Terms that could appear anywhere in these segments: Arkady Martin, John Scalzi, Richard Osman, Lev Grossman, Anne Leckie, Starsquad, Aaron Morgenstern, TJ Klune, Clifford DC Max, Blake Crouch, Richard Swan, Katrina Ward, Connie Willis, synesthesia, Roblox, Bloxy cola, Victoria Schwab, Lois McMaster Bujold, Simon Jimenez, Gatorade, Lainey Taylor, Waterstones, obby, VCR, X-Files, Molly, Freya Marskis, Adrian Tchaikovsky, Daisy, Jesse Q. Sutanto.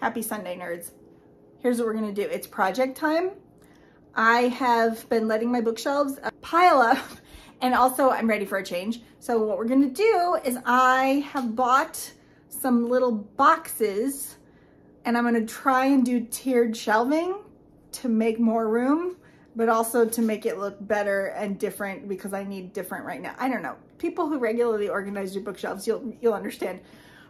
Happy Sunday, nerds. Here's what we're gonna do. It's project time. I have been letting my bookshelves pile up, and also I'm ready for a change. So what we're gonna do is I have bought some little boxes, and I'm gonna try and do tiered shelving to make more room, but also to make it look better and different, because I need different right now. I don't know. People who regularly organize your bookshelves, you'll understand.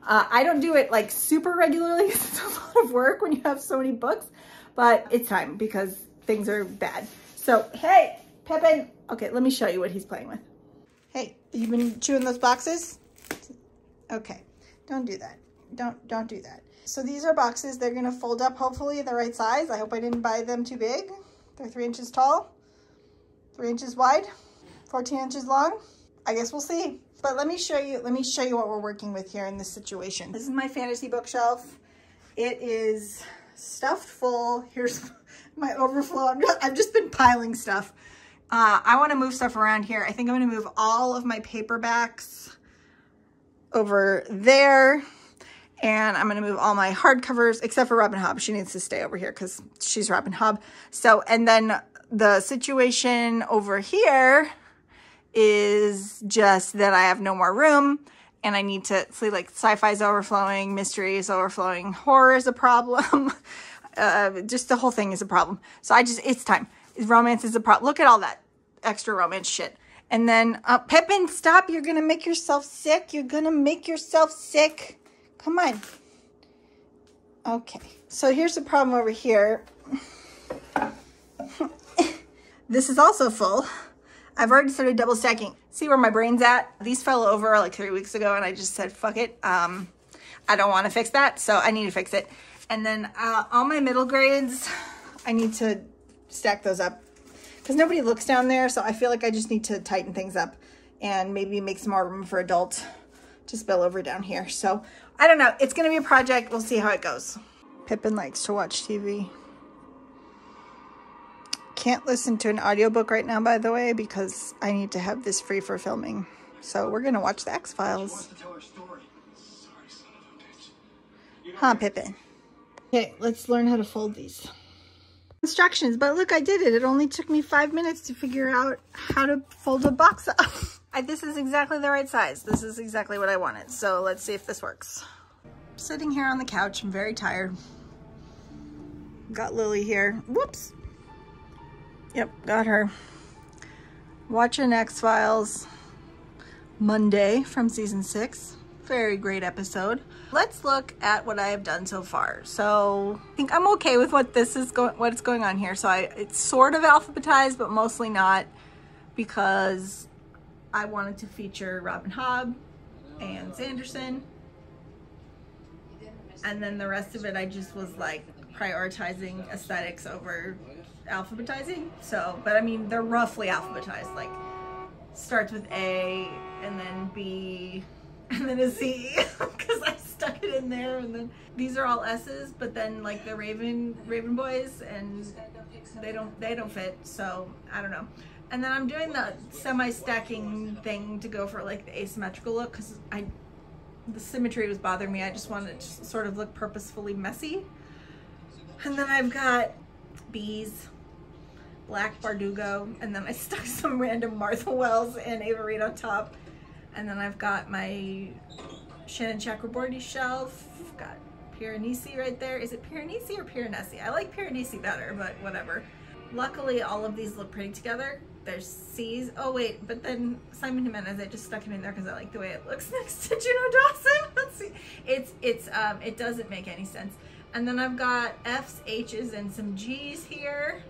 I don't do it like super regularly. It's a lot of work when you have so many books, but it's time because things are bad. So, hey, Pippin. Okay, let me show you what he's playing with. Hey, you've been chewing those boxes? Okay, don't do that. Don't do that. So these are boxes. They're gonna fold up, hopefully the right size. I hope I didn't buy them too big. They're 3 inches tall, 3 inches wide, 14 inches long. I guess we'll see. But let me show you what we're working with here in this situation. This is my fantasy bookshelf. It is stuffed full. Here's my overflow. I've just been piling stuff. I want to move stuff around here. I think I'm going to move all of my paperbacks over there. And I'm going to move all my hardcovers, except for Robin Hobb. She needs to stay over here because she's Robin Hobb. So, and then the situation over here is just that I have no more room and I need to see, like, sci-fi is overflowing, mystery is overflowing, horror is a problem. Just the whole thing is a problem. So it's time. Romance is a problem. Look at all that extra romance shit. And then, Pippin, stop. You're going to make yourself sick. You're going to make yourself sick. Come on. Okay. So here's the problem over here. This is also full. I've already started double stacking. See where my brain's at? These fell over like 3 weeks ago and I just said, fuck it. I don't want to fix that. So I need to fix it. And then all my middle grades, I need to stack those up because nobody looks down there. So I feel like I just need to tighten things up and maybe make some more room for adults to spill over down here. So I don't know. It's going to be a project. We'll see how it goes. Pippin likes to watch TV. Can't listen to an audiobook right now, by the way, because I need to have this free for filming. So we're going to watch the X-Files. Huh, Pippin? Okay, let's learn how to fold these. Instructions, but look, I did it. It only took me 5 minutes to figure out how to fold a box up. This is exactly the right size. This is exactly what I wanted. So let's see if this works. I'm sitting here on the couch. I'm very tired. Got Lily here. Whoops. Yep, got her. Watching X-Files Monday from season 6. Very great episode. Let's look at what I have done so far. So I think I'm okay with what this is what's going on here. So it's sort of alphabetized, but mostly not, because I wanted to feature Robin Hobb and Sanderson. And then the rest of it, I just was like prioritizing aesthetics over alphabetizing. So, but I mean, they're roughly alphabetized, like starts with A and then B and then a Z, because I stuck it in there. And then these are all S's, but then like the Raven boys, and they don't fit. So I don't know. And then I'm doing the semi-stacking thing to go for like the asymmetrical look, because the symmetry was bothering me. I just wanted it to sort of look purposefully messy. And then I've got B's, Black Bardugo, and then I stuck some random Martha Wells and Ava Reed on top. And then I've got my Shannon Chakraborty shelf. I've got Piranesi right there. Is it Piranesi or Piranesi? I like Piranesi better, but whatever. Luckily, all of these look pretty together. There's C's. Oh wait, but then Simon Jimenez, I just stuck him in there because I like the way it looks next to Juno Dawson. Let's see. It doesn't make any sense. And then I've got F's, H's, and some G's here,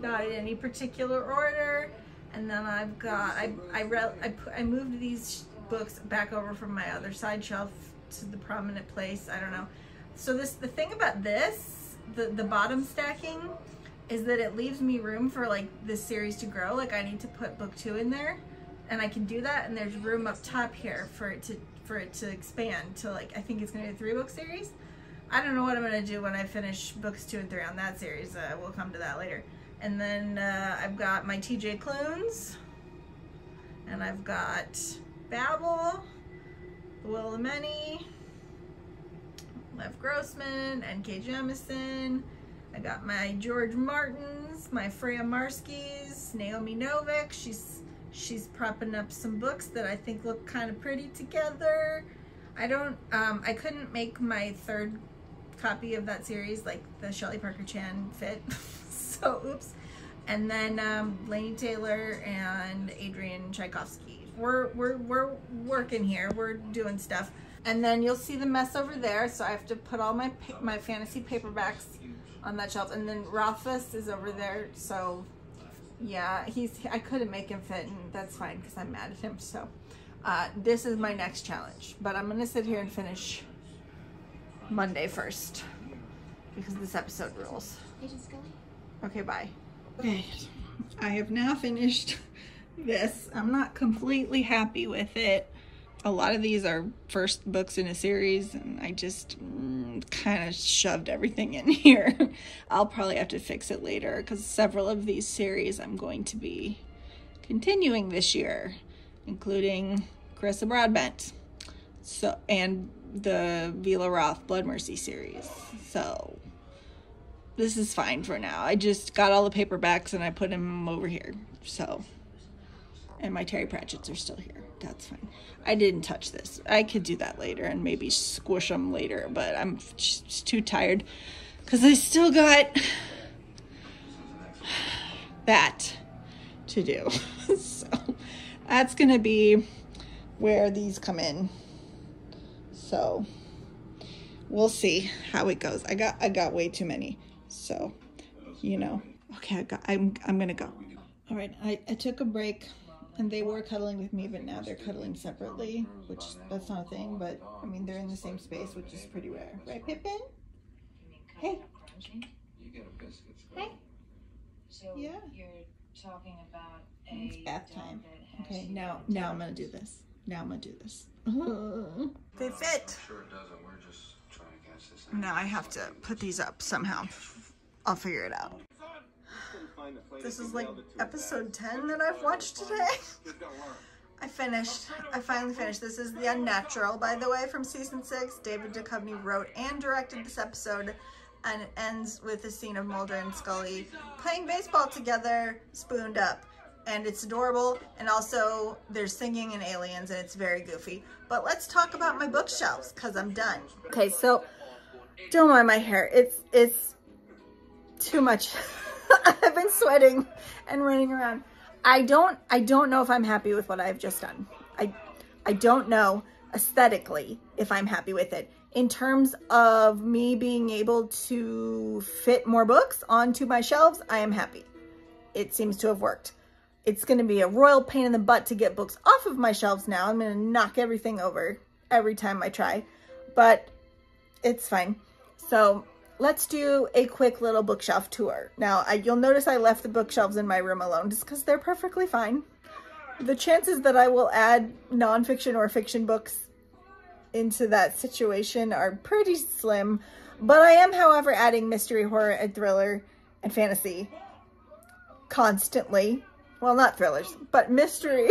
not in any particular order. And then I've got I moved these books back over from my other side shelf to the prominent place. I don't know. So the thing about this, the bottom stacking, is that it leaves me room for like this series to grow. Like I need to put book 2 in there and I can do that. And there's room up top here for it to expand to, like, I think it's gonna be a 3-book series. I don't know what I'm gonna do when I finish books 2 and 3 on that series. We'll come to that later. And then I've got my TJ Klunes, and I've got Babel, The Will of the Many, Lev Grossman, N.K. Jemisin. I got my George Martins, my Freya Marskis, Naomi Novik. She's propping up some books that I think look kind of pretty together. I don't, I couldn't make my third copy of that series, like the Shelley Parker Chan fit, so oops. And then Lainey Taylor and Adrian Tchaikovsky. We're working here, we're doing stuff. And then you'll see the mess over there, so I have to put all my fantasy paperbacks on that shelf. And then Rothfuss is over there, so yeah, I couldn't make him fit, and that's fine because I'm mad at him. So this is my next challenge, but I'm gonna sit here and finish Monday first because this episode rules. Okay, bye. Okay, I have now finished this. I'm not completely happy with it. A lot of these are first books in a series, and I just kind of shoved everything in here. I'll probably have to fix it later because several of these series I'm going to be continuing this year, including Carissa Broadbent, so, and the Vila Roth Blood Mercy series. So this is fine for now. I just got all the paperbacks and I put them over here. So, and my Terry Pratchett's are still here. That's fine. I didn't touch this. I could do that later and maybe squish them later, but I'm just too tired because I still got that to do. So that's going to be where these come in. So we'll see how it goes. I got way too many. So, you know, okay, I'm going to go. All right. I took a break. And they were cuddling with me, but now they're cuddling separately, which that's not a thing, but I mean, they're in the same space, which is pretty rare. Right, Pippin? Hey. Hey. Yeah. It's bath time. Okay, now I'm going to do this. Now I'm going to do this. They fit. Now I have to put these up somehow. I'll figure it out. This is like episode 10 that I've watched today. I finally finished. This is The Unnatural, by the way, from season 6. David Duchovny wrote and directed this episode, and it ends with a scene of Mulder and Scully playing baseball together, spooned up. And it's adorable, and also there's singing and aliens, and it's very goofy. But let's talk about my bookshelves, because I'm done. Okay, so don't mind my hair. It's too much. I've been sweating and running around. I don't know if I'm happy with what I've just done. I don't know aesthetically if I'm happy with it. In terms of me being able to fit more books onto my shelves, I am happy. It seems to have worked. It's going to be a royal pain in the butt to get books off of my shelves now. I'm going to knock everything over every time I try, but it's fine. So let's do a quick little bookshelf tour. Now, you'll notice I left the bookshelves in my room alone just because they're perfectly fine. The chances that I will add nonfiction or fiction books into that situation are pretty slim, but I am, however, adding mystery, horror, and thriller, and fantasy constantly. Well, not thrillers, but mystery,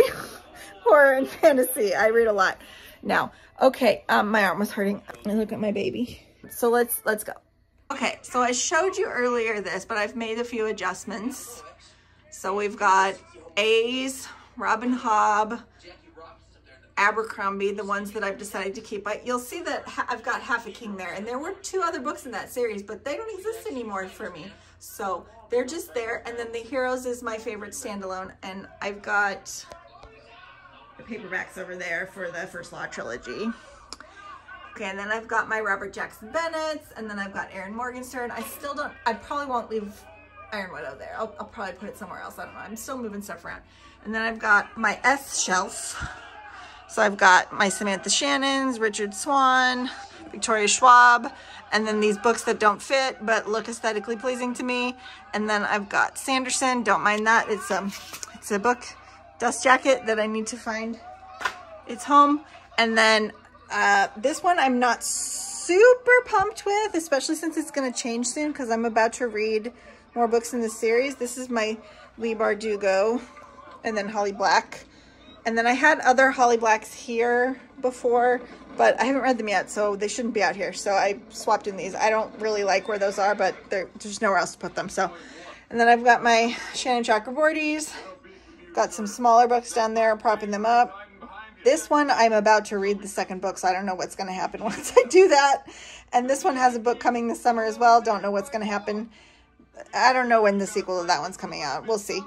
horror, and fantasy. I read a lot now. Okay, my arm was hurting. I look at my baby. So let's go. Okay, so I showed you earlier this, but I've made a few adjustments. So we've got A's, Robin Hobb, Abercrombie, the ones that I've decided to keep. You'll see that I've got Half a King there, and there were 2 other books in that series, but they don't exist anymore for me. So they're just there, and then The Heroes is my favorite standalone, and I've got the paperbacks over there for the First Law trilogy. Okay, and then I've got my Robert Jackson Bennett's, and then I've got Aaron Morgenstern. I probably won't leave Iron Widow there. I'll probably put it somewhere else. I don't know. I'm still moving stuff around. And then I've got my S shelf. So I've got my Samantha Shannon's, Richard Swan, Victoria Schwab, and then these books that don't fit but look aesthetically pleasing to me. And then I've got Sanderson. Don't mind that. It's a book dust jacket that I need to find its home. And then this one I'm not super pumped with, especially since it's going to change soon because I'm about to read more books in the series. This is my Leigh Bardugo and then Holly Black. And then I had other Holly Blacks here before, but I haven't read them yet, so they shouldn't be out here. So I swapped in these. I don't really like where those are, but there's nowhere else to put them. So, and then I've got my Shannon Chakraborty's. Got some smaller books down there, propping them up. This one, I'm about to read the second book, so I don't know what's going to happen once I do that. And this one has a book coming this summer as well. Don't know what's going to happen. I don't know when the sequel to that one's coming out. We'll see.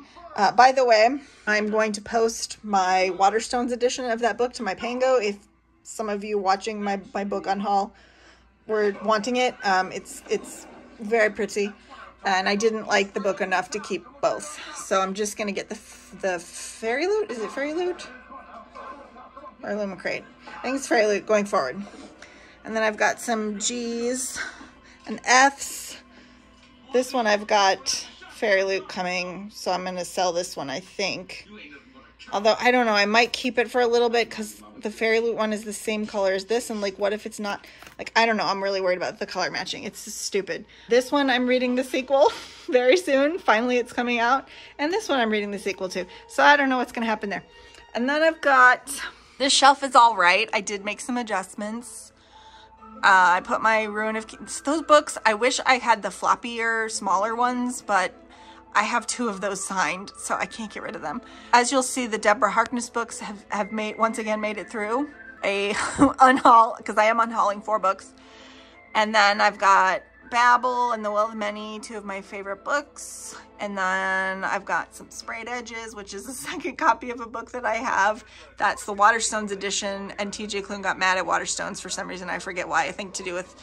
By the way, I'm going to post my Waterstones edition of that book to my Pango. If some of you watching my book haul were wanting it, it's very pretty. And I didn't like the book enough to keep both. So I'm just going to get the Fairy Loot. Is it Fairy Loot? Or Lumicrate. I think it's Fairy Loot going forward. And then I've got some G's and F's. This one I've got Fairy Loot coming, so I'm going to sell this one, I think. Although, I don't know, I might keep it for a little bit because the Fairy Loot one is the same color as this. And, like, what if it's not? Like, I don't know. I'm really worried about the color matching. It's just stupid. This one, I'm reading the sequel very soon. Finally, it's coming out. And this one, I'm reading the sequel to. So I don't know what's going to happen there. And then I've got... This shelf is all right. I did make some adjustments. I put my Ruin of Kings. Those books, I wish I had the floppier, smaller ones, but I have two of those signed, so I can't get rid of them. As you'll see, the Deborah Harkness books have once again made it through a unhaul, because I am unhauling 4 books. And then I've got Babel and The Well of Many, 2 of my favorite books. And then I've got some Sprayed Edges, which is the second copy of a book that I have. That's the Waterstones edition, and TJ Klune got mad at Waterstones for some reason. I forget why. I think to do with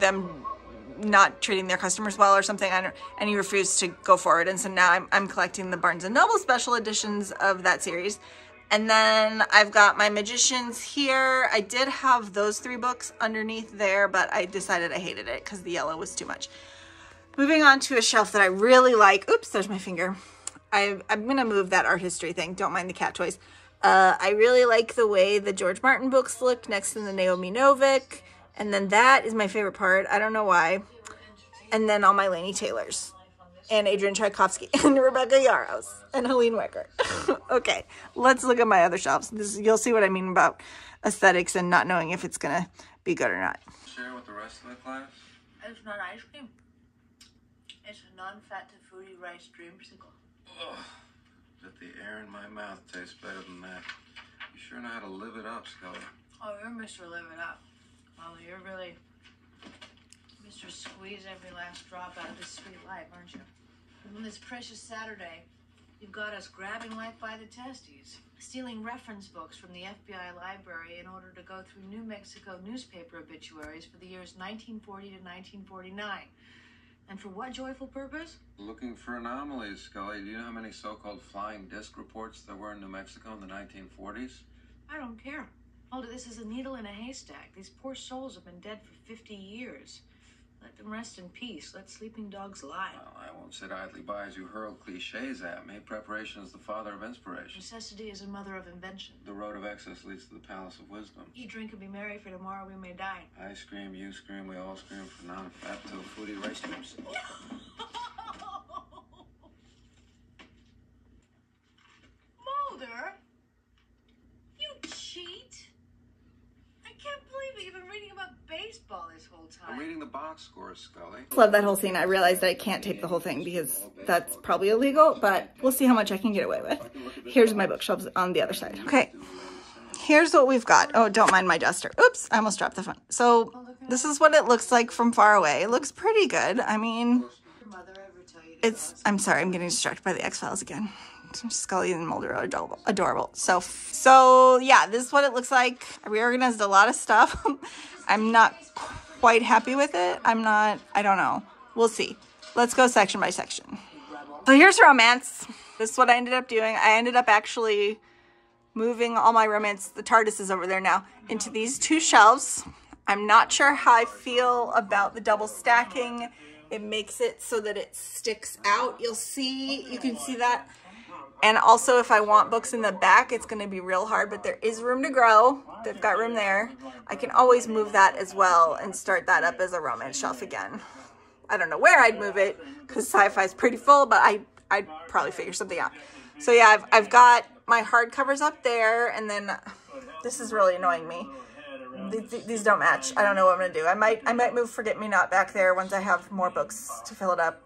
them not treating their customers well or something, and he refused to go forward. And so now I'm collecting the Barnes & Noble special editions of that series. And then I've got my Magicians here. I did have those 3 books underneath there, but I decided I hated it because the yellow was too much. Moving on to a shelf that I really like. Oops, there's my finger. I'm going to move that art history thing. Don't mind the cat toys. I really like the way the George Martin books look next to the Naomi Novik. And then that is my favorite part. I don't know why. And then all my Lainey Taylors. And Adrian Tchaikovsky, and Rebecca Yaros, and Helene Wecker. Okay, let's look at my other shelves. You'll see what I mean about aesthetics and not knowing if it's going to be good or not. Share with the rest of the class? It's not ice cream. It's a non-fat to foodie rice dreamsicle. Ugh, but the air in my mouth tastes better than that. You sure know how to live it up, Scully. Oh, you're Mr. Live It Up. Well, you're really Mr. Squeeze every last drop out of this sweet life, aren't you? And on this precious Saturday, you've got us grabbing life by the testes, stealing reference books from the FBI library in order to go through New Mexico newspaper obituaries for the years 1940 to 1949. And for what joyful purpose? Looking for anomalies, Scully. Do you know how many so-called flying disc reports there were in New Mexico in the 1940s? I don't care. Mulder, this is a needle in a haystack. These poor souls have been dead for 50 years. Let them rest in peace. Let sleeping dogs lie. Well, I won't sit idly by as you hurl cliches at me. Preparation is the father of inspiration. Necessity is the mother of invention. The road of excess leads to the palace of wisdom. Eat, drink, and be merry, for tomorrow we may die. I scream, you scream, we all scream for non-fat till foodie rice dreams. Mulder, you cheat! I can't believe it. You've been reading about baseball this whole time. I'm reading the box score, Scully. Love that whole scene. I realized that I can't tape the whole thing because that's probably illegal, but we'll see how much I can get away with. Here's my bookshelves on the other side. Okay, here's what we've got. Oh, don't mind my duster. Oops, I almost dropped the phone. So this is what it looks like from far away. It looks pretty good. I mean, it's... I'm sorry, I'm getting distracted by the X-Files again. Scully and Mulder are adorable. So yeah, this is what it looks like. I reorganized a lot of stuff. I'm not quite happy with it. I don't know. We'll see. Let's go section by section. So here's romance. This is what I ended up doing. I ended up actually moving all my romance, the TARDIS is over there now, into these 2 shelves. I'm not sure how I feel about the double stacking. It makes it so that it sticks out. You can see that. And also, if I want books in the back, it's going to be real hard, but there is room to grow. They've got room there. I can always move that as well and start that up as a romance shelf again. I don't know where I'd move it because sci-fi is pretty full, but I'd probably figure something out. So yeah, I've got my hardcovers up there, and then this is really annoying me. these don't match. I don't know what I'm going to do. I might move Forget-Me-Not back there once I have more books to fill it up.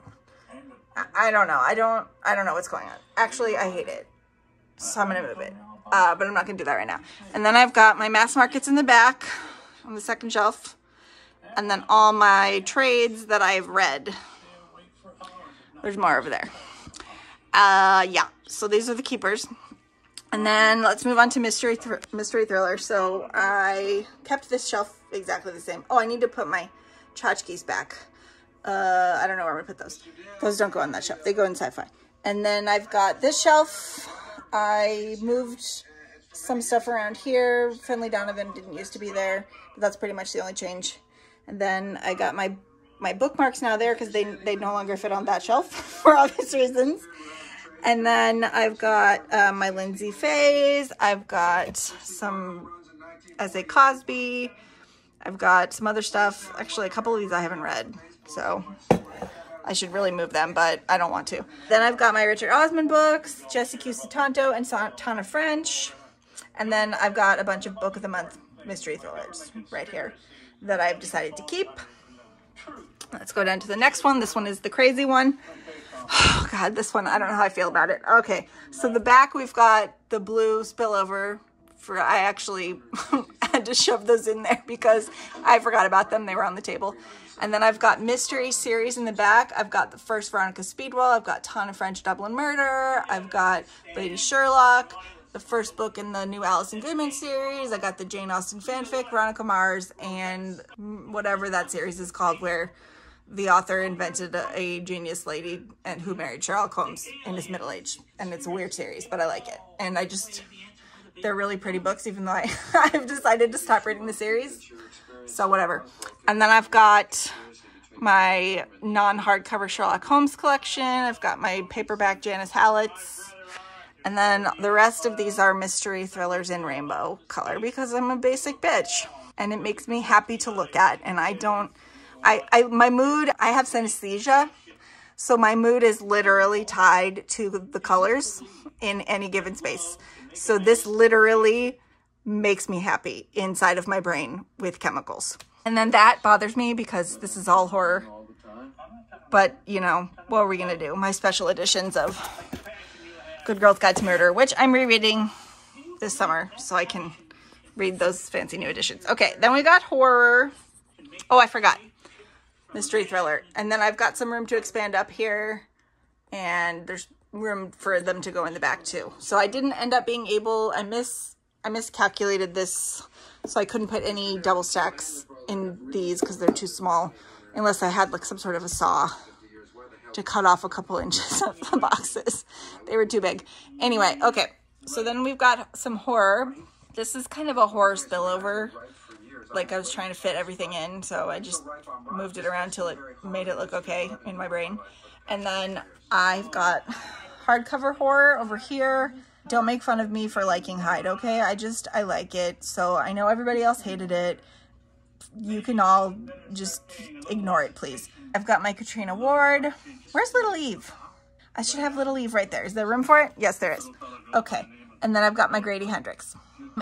I don't know. I don't know what's going on. Actually, I hate it. So I'm going to move it. But I'm not going to do that right now. And then I've got my mass markets in the back on the second shelf. And then all my trades that I've read. There's more over there. Yeah. So these are the keepers. And then let's move on to mystery thriller. So I kept this shelf exactly the same. Oh, I need to put my tchotchkes back. I don't know where I'm going to put those. Those don't go on that shelf. They go in sci-fi. And then I've got this shelf. I moved some stuff around here. Finley Donovan didn't used to be there, but that's pretty much the only change. And then I got my bookmarks now there because they no longer fit on that shelf for obvious reasons. And then I've got my Lindsay Fays. I've got some S.A. Cosby. I've got some other stuff. Actually, a couple of these I haven't read, so I should really move them, but I don't want to. Then I've got my Richard Osman books, Jesse Q. Sutanto, and Santana French. And then I've got a bunch of Book of the Month mystery thrillers right here that I've decided to keep. Let's go down to the next one. This one is the crazy one. Oh, God, this one, I don't know how I feel about it. Okay, so the back, we've got the blue spillover. I actually had to shove those in there because I forgot about them. They were on the table. And then I've got mystery series in the back. I've got the first Veronica Speedwell. I've got Tana French Dublin Murder. I've got Lady Sherlock, the first book in the new Alison Goodman series. I got the Jane Austen fanfic, Veronica Mars, and whatever that series is called where the author invented a genius lady and who married Sherlock Holmes in his middle age. And it's a weird series, but I like it. And I just... they're really pretty books, even though I've decided to stop reading the series. So whatever. And then I've got my non-hardcover Sherlock Holmes collection. I've got my paperback Janice Hallett's. And then the rest of these are mystery thrillers in rainbow color because I'm a basic bitch. And it makes me happy to look at. And I don't... my mood... I have synesthesia. So my mood is literally tied to the colors in any given space. So this literally makes me happy inside of my brain with chemicals. And then that bothers me because this is all horror. But, you know, what are we going to do? My special editions of Good Girl's Guide to Murder, which I'm rereading this summer so I can read those fancy new editions. Okay, then we got horror. Oh, I forgot. Mystery thriller. And then I've got some room to expand up here. And there's... room for them to go in the back too. So I didn't end up being able, I miscalculated this, so I couldn't put any double stacks in these because they're too small, unless I had like some sort of a saw to cut off a couple inches of the boxes. They were too big. Anyway, okay, so then we've got some horror. This is kind of a horror spillover. Like I was trying to fit everything in, so I just moved it around till it made it look okay in my brain. And then I've got hardcover horror over here. Don't make fun of me for liking Hyde, okay? I like it. So I know everybody else hated it. You can all just ignore it, please. I've got my Katrina Ward. Where's Little Eve? I should have Little Eve right there. Is there room for it? Yes, there is. Okay. And then I've got my Grady Hendrix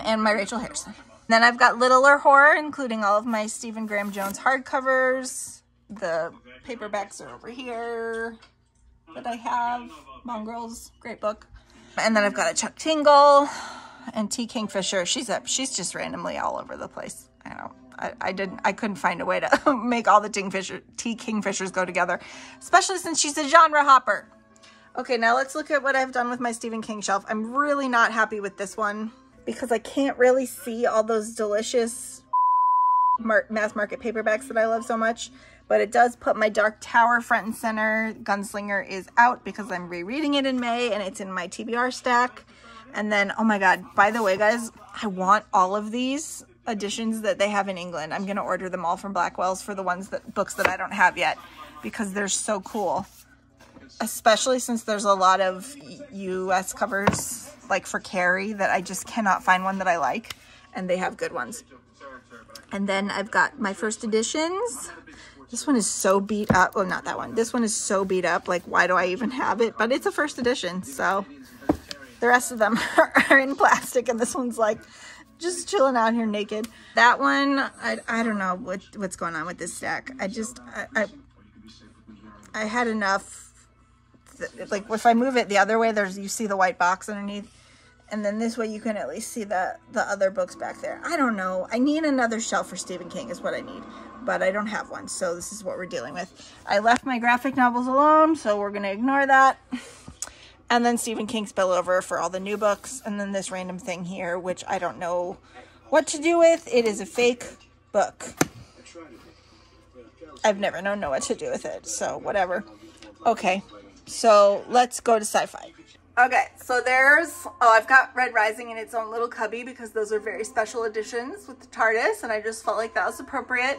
and my Rachel Harrison. Then I've got littler horror, including all of my Stephen Graham Jones hardcovers. The paperbacks are over here that I have. Mongrels, great book. And then I've got a Chuck Tingle and T. Kingfisher. She's just randomly all over the place. I don't know. I couldn't find a way to make all the T. Kingfishers go together, especially since she's a genre hopper. Okay, now let's look at what I've done with my Stephen King shelf. I'm really not happy with this one because I can't really see all those delicious mass market paperbacks that I love so much. But it does put my Dark Tower front and center. Gunslinger is out because I'm rereading it in May and it's in my TBR stack. And then, oh my God, by the way, guys, I want all of these editions that they have in England. I'm going to order them all from Blackwell's for the ones that books that I don't have yet because they're so cool. Especially since there's a lot of US covers like for Carrie that I just cannot find one that I like. And they have good ones. And then I've got my first editions. This one is so beat up. Well, not that one. This one is so beat up. Like, why do I even have it? But it's a first edition. So the rest of them are in plastic. And this one's like just chilling out here naked. That one, I don't know what's going on with this stack. I had enough. Like if I move it the other way, you see the white box underneath, and then this way you can at least see the other books back there. I don't know. I need another shelf for Stephen King is what I need, but I don't have one, so this is what we're dealing with. I left my graphic novels alone, so we're gonna ignore that. And then Stephen King spillover for all the new books. And then this random thing here, which I don't know what to do with. It is a fake book. I've never known what to do with it. So whatever. Okay. So let's go to sci-fi. Okay. So there's... Oh, I've got Red Rising in its own little cubby because those are very special editions with the TARDIS. And I just felt like that was appropriate.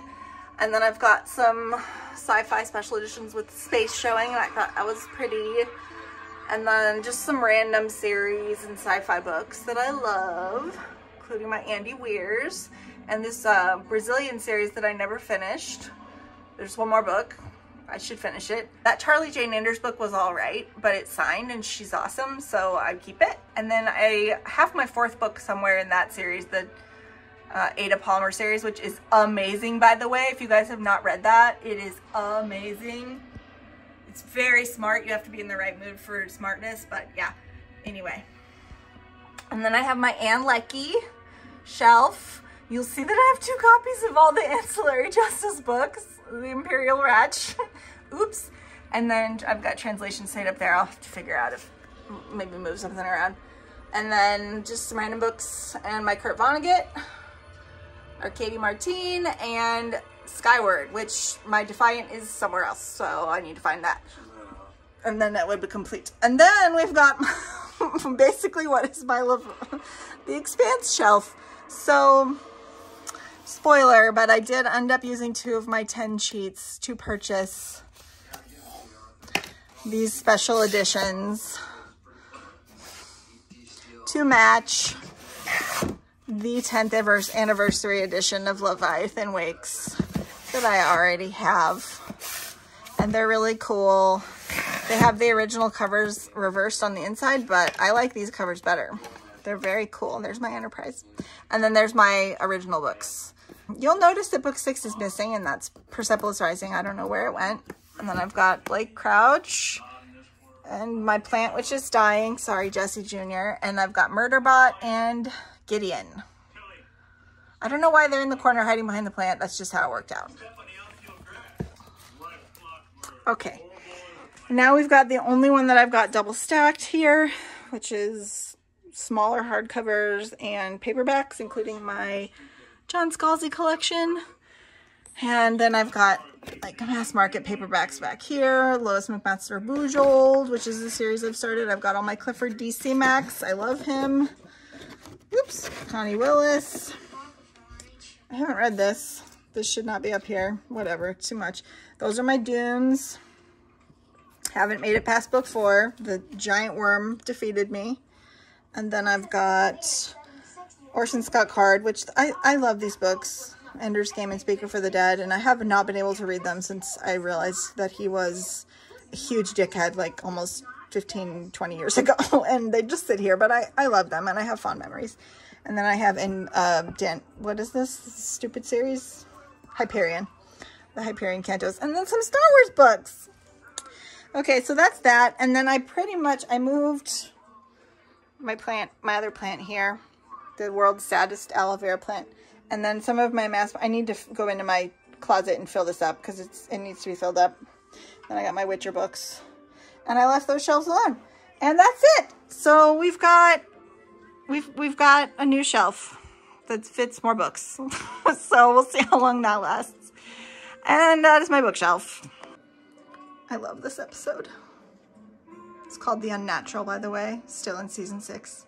And then I've got some sci-fi special editions with space showing. And I thought that was pretty... And then just some random series and sci-fi books that I love, including my Andy Weir's and this Brazilian series that I never finished. There's one more book. I should finish it. That Charlie Jane Anders book was all right, but it's signed and she's awesome, so I keep it. And then I have my fourth book somewhere in that series, the Ada Palmer series, which is amazing, by the way. If you guys have not read that, it is amazing. It's very smart. You have to be in the right mood for smartness, but yeah, anyway. And then I have my Anne Leckie shelf. You'll see that I have two copies of all the Ancillary Justice books, the Imperial Ratch, oops. And then I've got translations right up there. I'll have to figure out if maybe move something around. And then just some random books and my Kurt Vonnegut, Arkady Martin, and Skyward, which my Defiant is somewhere else, so I need to find that, and then that would be complete. And then we've got basically what is my love, the Expanse shelf. So spoiler, but I did end up using two of my 10 cheats to purchase these special editions to match the 10th anniversary edition of Leviathan Wakes that I already have, and they're really cool. They have the original covers reversed on the inside, but I like these covers better. They're very cool. There's my Enterprise, and then there's my original books. You'll notice that book 6 is missing, and that's Persepolis Rising. I don't know where it went. And then I've got Blake Crouch and My Plant Which Is Dying, sorry Jesse Jr., and I've got Murderbot and Gideon. I don't know why they're in the corner hiding behind the plant. That's just how it worked out. Okay. Now we've got the only one that I've got double stacked here, which is smaller hardcovers and paperbacks, including my John Scalzi collection. And then I've got like mass market paperbacks back here. Lois McMaster Bujold, which is the series I've started. I've got all my Clifford DC Max. I love him. Oops, Connie Willis. I haven't read this. This should not be up here. Whatever, too much. Those are my Dunes. Haven't made it past book 4. The giant worm defeated me. And then I've got Orson Scott Card, which I love these books. Ender's Game and Speaker for the Dead. And I have not been able to read them since I realized that he was a huge dickhead, like almost 15-20 years ago, and they just sit here, but I love them and I have fond memories. And then I have in what is this stupid series, Hyperion, the Hyperion Cantos, and then some Star Wars books. Okay, so that's that. And then I pretty much moved my plant, my other plant here, the world's saddest aloe vera plant, and then some of my mass. I need to go into my closet and fill this up because it needs to be filled up. Then I got my Witcher books. And I left those shelves alone, and that's it. So we've got a new shelf that fits more books. So we'll see how long that lasts. And that is my bookshelf. I love this episode. It's called The Unnatural, by the way. Still in season 6.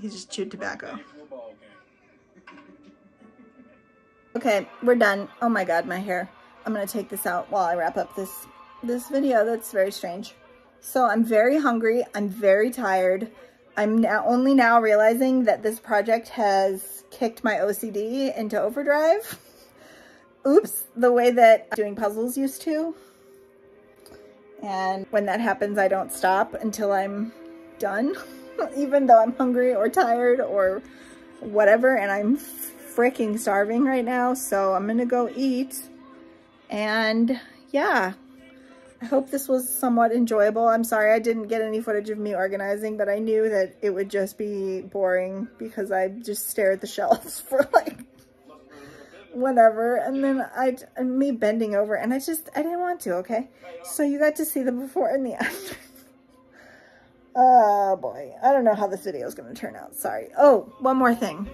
He just chewed tobacco. Okay, we're done. Oh my god, my hair. I'm gonna take this out while I wrap up this video. That's very strange. So I'm very hungry. I'm very tired. I'm only now realizing that this project has kicked my OCD into overdrive. Oops, the way that doing puzzles used to. And when that happens, I don't stop until I'm done, even though I'm hungry or tired or whatever. And I'm freaking starving right now, so I'm gonna go eat. And yeah, I hope this was somewhat enjoyable. I'm sorry I didn't get any footage of me organizing, but I knew that it would just be boring because I just stare at the shelves for like whatever, and then me bending over, and I didn't want to, okay? So you got to see the before and the after. Oh boy, I don't know how this video is going to turn out, sorry. Oh, one more thing.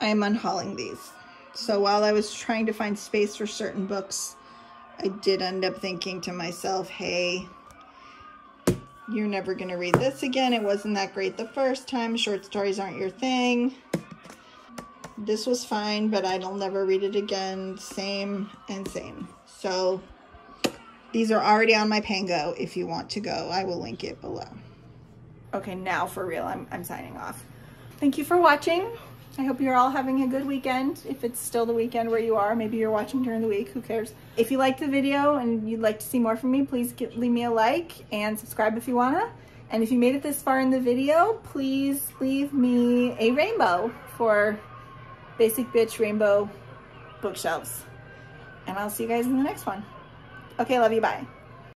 I am unhauling these. So while I was trying to find space for certain books, I did end up thinking to myself, hey, you're never going to read this again. It wasn't that great the first time. Short stories aren't your thing. This was fine, but I'll never read it again. Same and same. So these are already on my Pango. If you want to go, I will link it below. Okay, now for real, I'm signing off. Thank you for watching. I hope you're all having a good weekend. If it's still the weekend where you are, maybe you're watching during the week, who cares? If you liked the video and you'd like to see more from me, please leave me a like and subscribe if you wanna. And if you made it this far in the video, please leave me a rainbow for Basic Bitch Rainbow Bookshelves. And I'll see you guys in the next one. Okay, love you, bye.